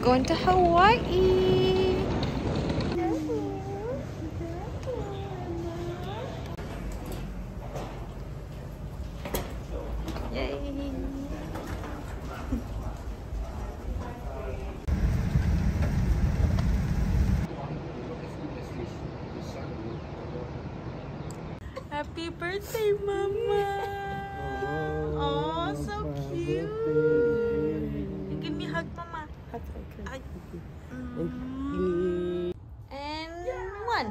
going to Hawaii. Yay. Happy birthday, Mama. Oh, so cute. Give me a hug, Mama. And one.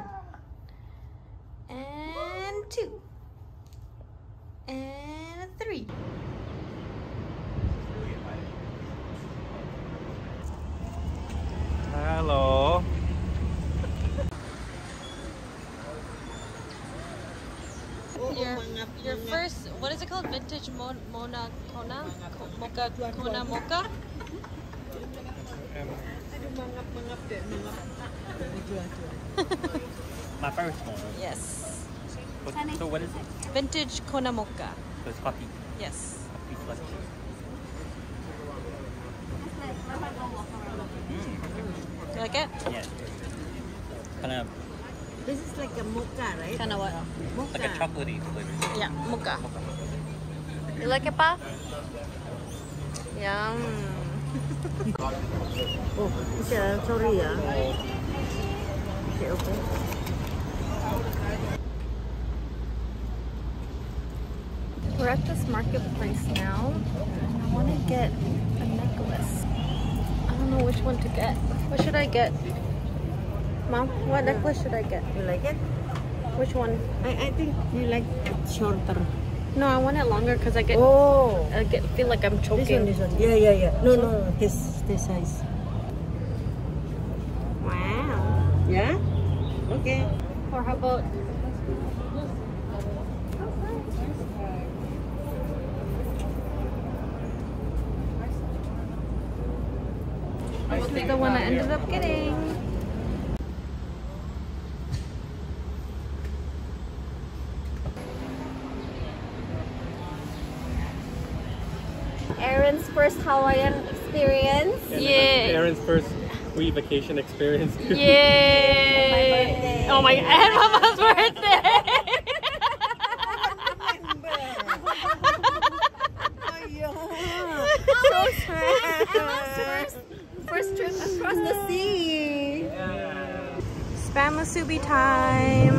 And two. And three. Hello. Your first, what is it called? Vintage Kona mocha? My first one. Yes. So what is it? Vintage Kona mocha. So it's coffee. Yes. Coffee. Do you like it? Yes. Kind of. This is like a mocha, right? Kind of what? Mocha. Like a chocolatey flavor. Yeah, mocha. You like it, Pa? Yum. Oh, it's a tortilla. Okay, okay. We're at this marketplace now, and I want to get a necklace. I don't know which one to get. What should I get? Mom, what necklace should I get? You like it? Which one? I think you like it shorter. No, I want it longer because I get. Oh. I feel like I'm choking. This one, this one. Yeah, yeah, yeah. No, no, no. This size. Wow. Yeah. Okay. Or how about? We'll take the one I ended up getting. Aaron's first Hawaiian experience. Yeah. Aaron's first free vacation experience. Yay! Yeah. Oh my! And Mama's birthday. Mama's first trip across the sea. Yeah. Spam musubi time.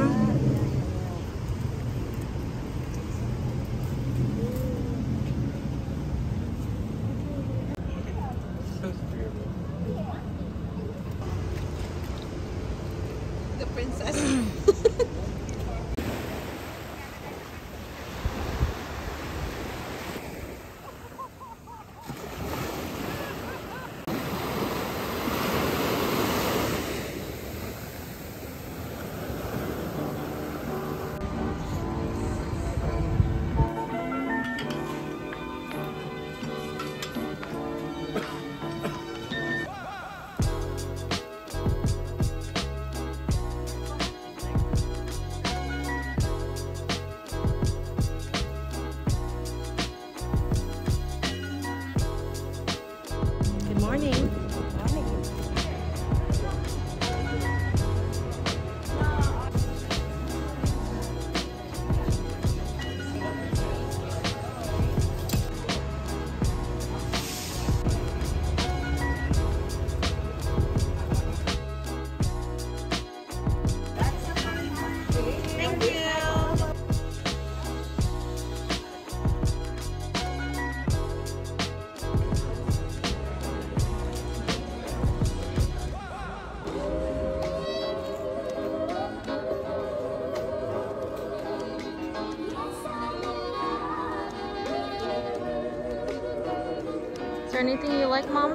Anything you like, Mom?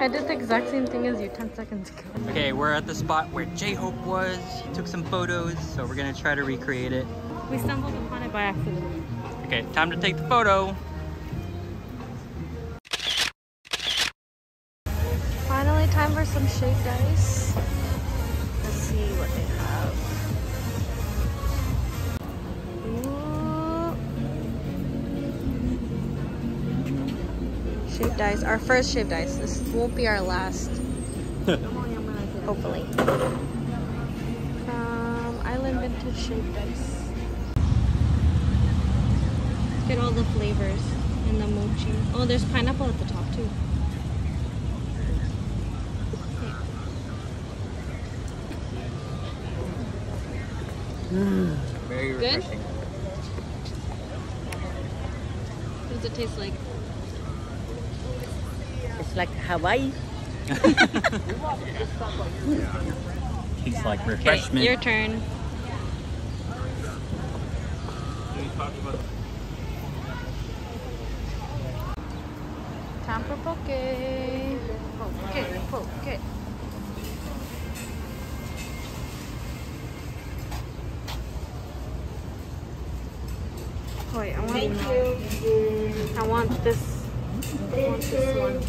I did the exact same thing as you 10 seconds ago. Okay, we're at the spot where J-Hope was. He took some photos, so we're gonna try to recreate it. We stumbled upon it by accident. Okay, time to take the photo. Finally, time for some shaved ice. Let's see what they have. Shape dies. Our first shape dies. This won't be our last. Hopefully. Island Vintage Shape dice. Let's get all the flavors and the mochi. Oh, there's pineapple at the top too. Mm. Very refreshing. Good? What does it taste like? It's like Hawaii. Tastes like refreshment. Okay, your turn. Time for poke. Okay, poke. Wait, I want this. I want this one.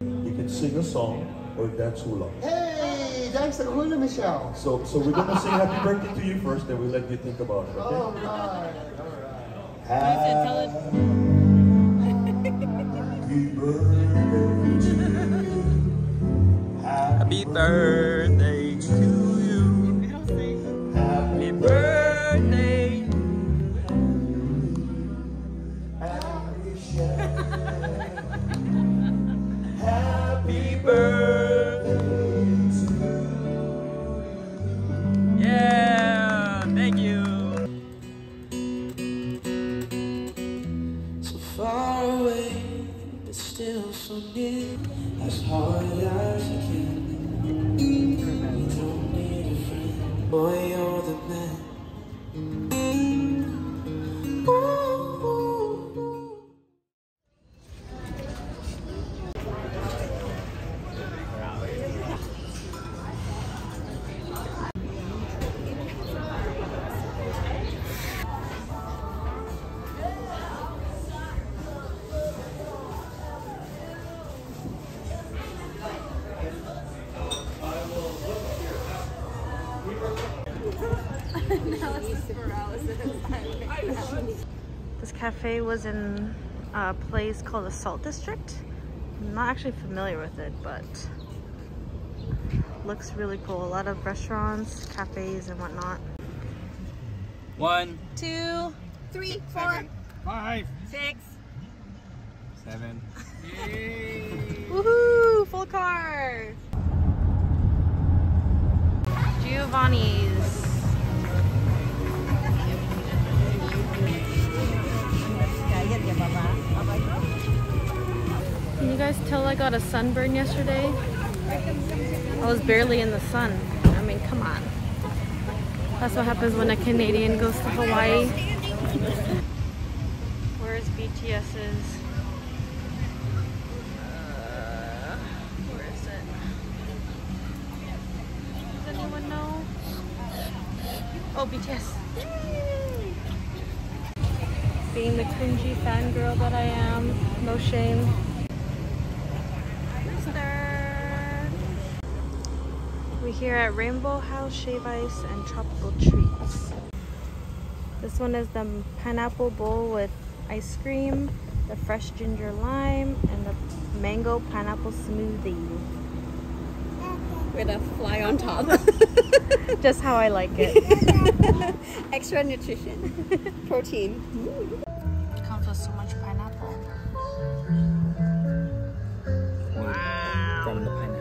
You can sing a song or dance hula. Hey, that's the Hula Michelle. So we're gonna sing happy birthday to you first, then we let you think about it. Okay? All right, all right. Happy birthday. Happy birthday to you. Happy birthday. Happy birthday to you. Yeah, thank you. So far away, but still so near. As hard as I can. Boy, you're the man. This cafe was in a place called the Salt District. I'm not actually familiar with it, but looks really cool. A lot of restaurants, cafes, and whatnot. 1, 2, 3, 4, 5, 6, 7. Woohoo! Full car. Giovanni's. Can you guys tell I got a sunburn yesterday? I was barely in the sun. I mean, come on. That's what happens when a Canadian goes to Hawaii. Where's BTS's? Where is it? Does anyone know? Oh, BTS. Being the cringy fangirl that I am, no shame. We're here at Rainbow House Shave Ice and Tropical Treats. This one is the pineapple bowl with ice cream, the fresh ginger lime, and the mango pineapple smoothie. With a fly on top. Just how I like it. Extra nutrition. Protein. Comes with so much pineapple. Wow. From the pineapple.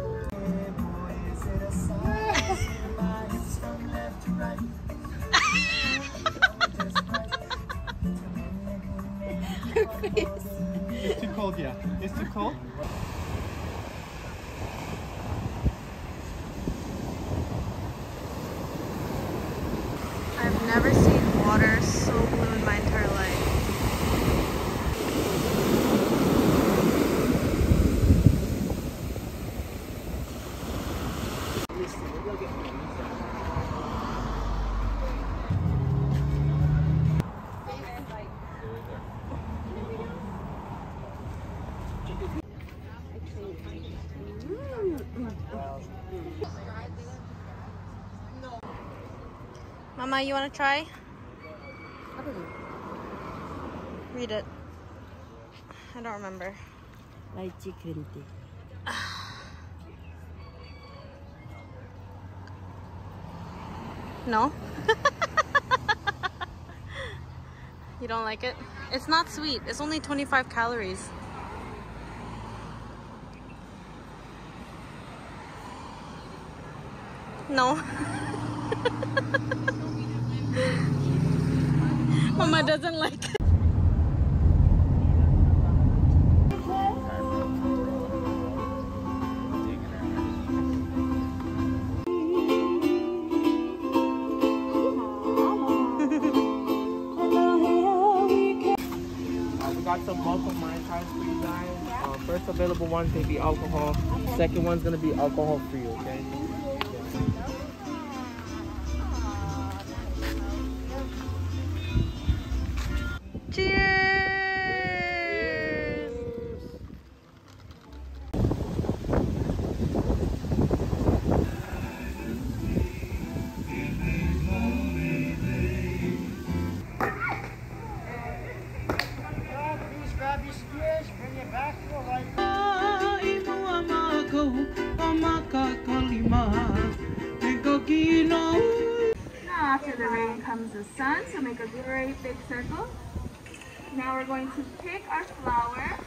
It's too cold, yeah. It's too cold. I've never seen water so blue in my entire life. Mama, you want to try? Read it. I don't remember. Lychee green tea. No? You don't like it? It's not sweet. It's only 25 calories. No. Mama doesn't like it. First available one's gonna be alcohol. Okay. Second one's gonna be alcohol free, okay? Cheers! Grab your squares, bring it back to the light. Now after the rain comes the sun, so make a very big circle. Now we're going to pick our flower,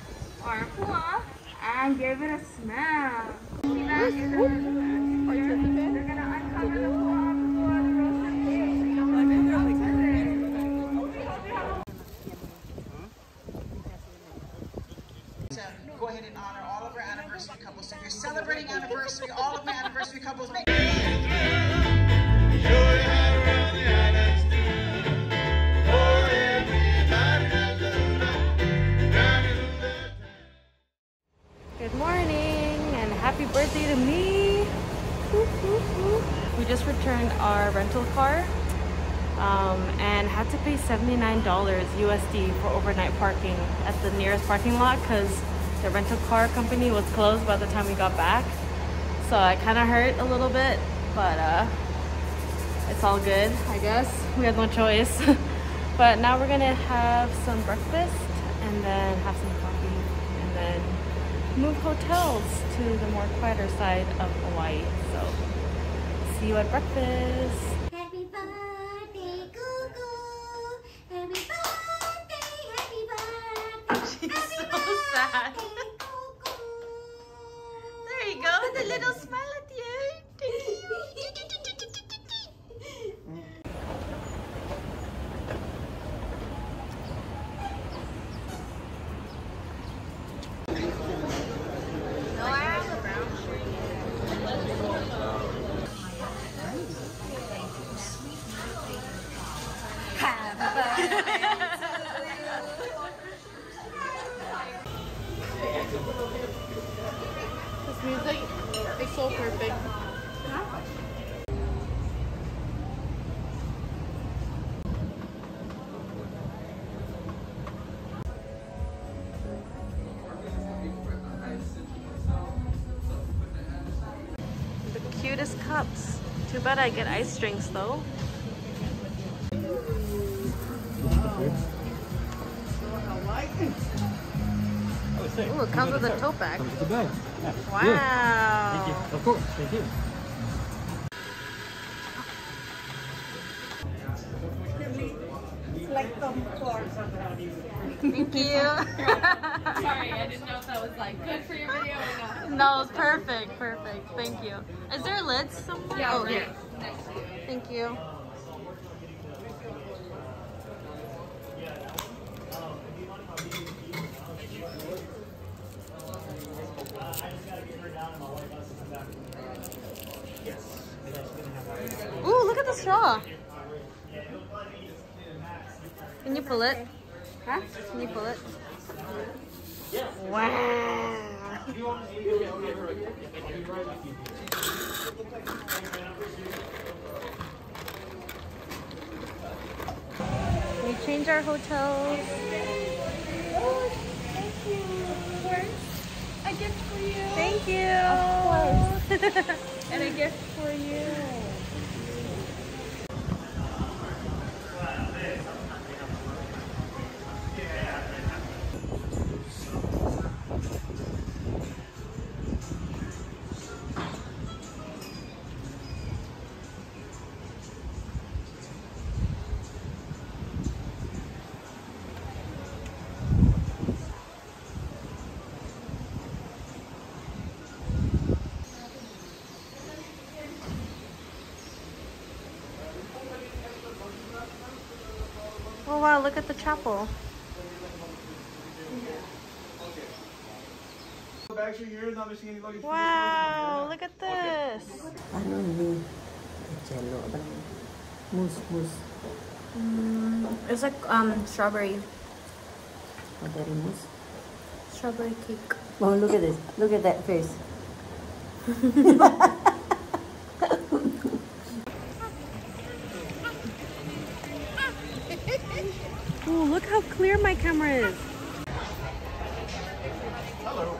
or our pua, and give it a smell. See that? They're going to uncover the pua. Go ahead and honor all of our anniversary couples. So if you're celebrating anniversary, all of my anniversary couples. Good morning and happy birthday to me. We just returned our rental car and had to pay $79 USD for overnight parking at the nearest parking lot because the rental car company was closed by the time we got back, so I kind of hurt a little bit, but it's all good, I guess. We had no choice. But now we're gonna have some breakfast and then have some coffee and then move hotels to the more quieter side of Hawaii. So see you at breakfast. Happy birthday, Gugu. Happy birthday, happy birthday. She's so sad. The little smile at the end. Thank you. No, I have a brown shirt. This music. It's so perfect. Huh? The cutest cups. Too bad I get ice drinks though. Ooh, it comes with a tote bag. Comes with a bag. Yeah. Wow. Yeah. Thank you. Of course. Thank you. Thank you. Sorry, I didn't know if that was like good for your video or not. No, it's perfect. Perfect. Thank you. Is there lids somewhere? Yeah, oh, yes. Thank you. Ooh, look at the straw. Can you pull it? Huh? Can you pull it? Wow. We change our hotels. Oh, thank you. Of course. A gift for you. Thank you. Of course. And a gift for you. wow, look at the chapel. Wow, look at this. It's like strawberry. Strawberry mousse? Strawberry cake. Oh, look at this. Look at that face. Oh, look how clear my camera is. Hello.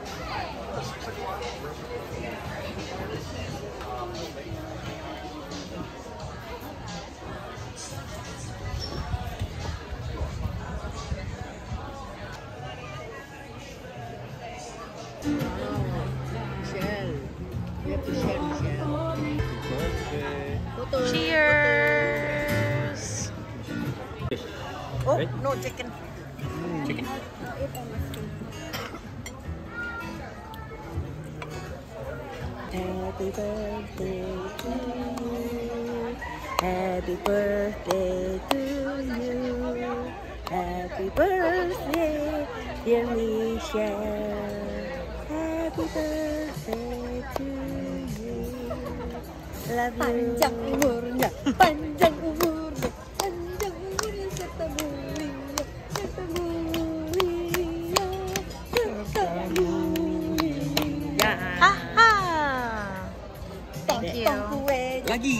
Cheers! Oh, no chicken. Chicken. Happy birthday to you. Happy birthday to you. Happy birthday, dear Michelle. Happy birthday to you. Love you. Panjang umurnya, serta mulia, serta mulia, serta mulia. Aha. Thank you. Lagi.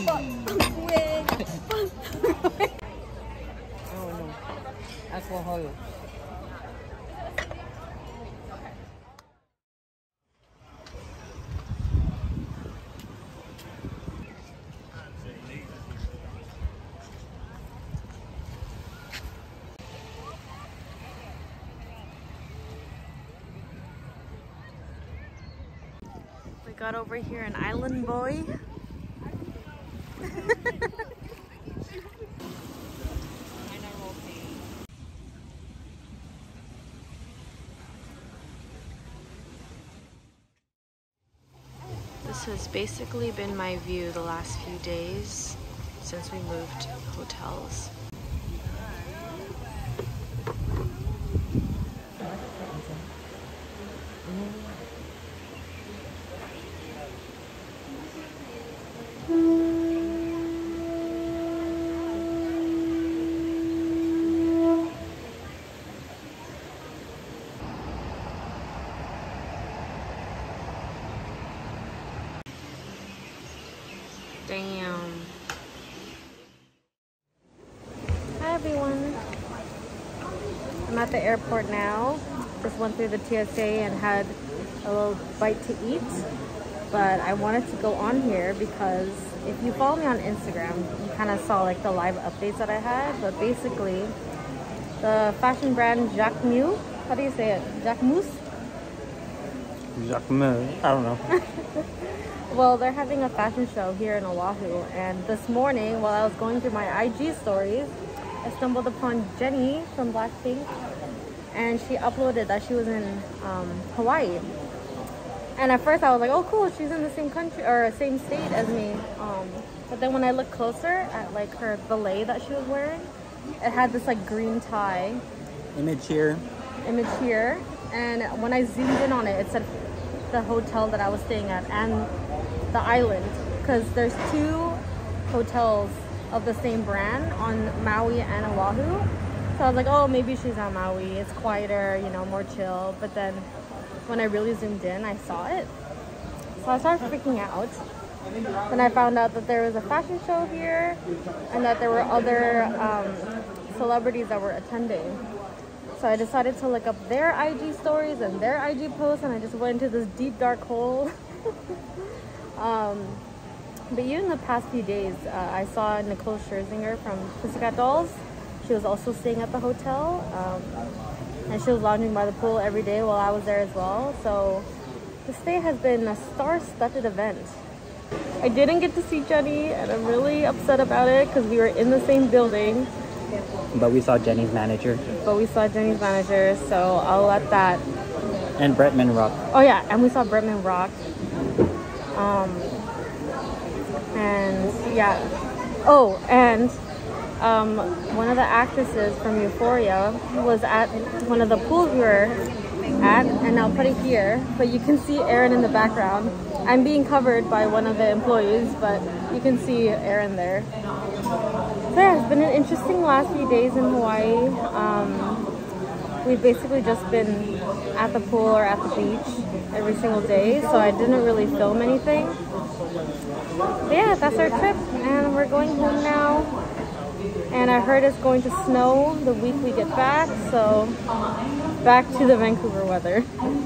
Oh no, alcohol. Got over here an island boy. This has basically been my view the last few days since we moved hotels. Damn. Hi everyone. I'm at the airport now. Just went through the TSA and had a little bite to eat. But I wanted to go on here because if you follow me on Instagram, you kind of saw like the live updates that I had. But basically, the fashion brand Jacquemus, how do you say it? Jacquemus? Jacquemus, I don't know. Well, they're having a fashion show here in Oahu, and this morning while I was going through my IG stories, I stumbled upon Jennie from Blackpink, and she uploaded that she was in Hawaii. And at first I was like, oh cool, she's in the same country or same state as me. But then when I looked closer at like her belay that she was wearing, it had this like green tie. Image here. And when I zoomed in on it, it said the hotel that I was staying at and the island, because there's two hotels of the same brand on Maui and Oahu. So I was like, oh, maybe she's on Maui, it's quieter, you know, more chill. But then when I really zoomed in, I saw it, so I started freaking out. Then I found out that there was a fashion show here and that there were other celebrities that were attending. So I decided to look up their IG stories and their IG posts, and I just went into this deep dark hole. But even in the past few days, I saw Nicole Scherzinger from Pussycat Dolls. She was also staying at the hotel, and she was lounging by the pool every day while I was there as well. So this day has been a star-studded event. I didn't get to see Jennie, and I'm really upset about it because we were in the same building. But we saw Jennie's manager. So I'll let that. And Bretman Rock. Oh yeah, and we saw Bretman Rock. And yeah. Oh, and one of the actresses from Euphoria was at one of the pools we were at, and I'll put it here, but you can see Aaron in the background. I'm being covered by one of the employees, but you can see Aaron there. So yeah, it's been an interesting last few days in Hawaii. We've basically just been at the pool or at the beach every single day, so I didn't really film anything. But yeah, that's our trip, and we're going home now. And I heard it's going to snow the week we get back, so back to the Vancouver weather.